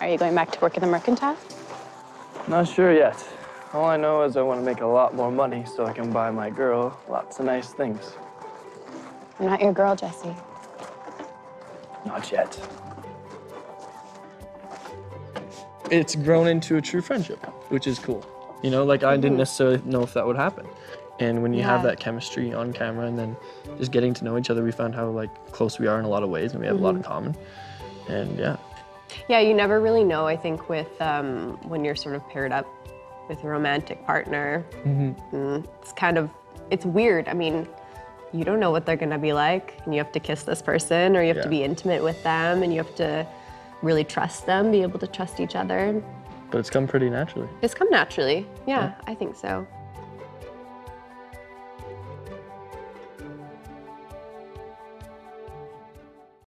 Are you going back to work in the mercantile? Not sure yet. All I know is I want to make a lot more money so I can buy my girl lots of nice things. I'm not your girl, Jesse. Not yet. It's grown into a true friendship, which is cool. You know, like I didn't necessarily know if that would happen. And when you have that chemistry on camera and then just getting to know each other, we found how like close we are in a lot of ways and we have a lot in common. And yeah, you never really know, I think, with when you're sort of paired up with a romantic partner. It's kind of, it's weird. I mean, you don't know what they're gonna be like, and you have to kiss this person, or you have to be intimate with them, and you have to really trust them, be able to trust each other. But it's come pretty naturally. It's come naturally, yeah, I think so.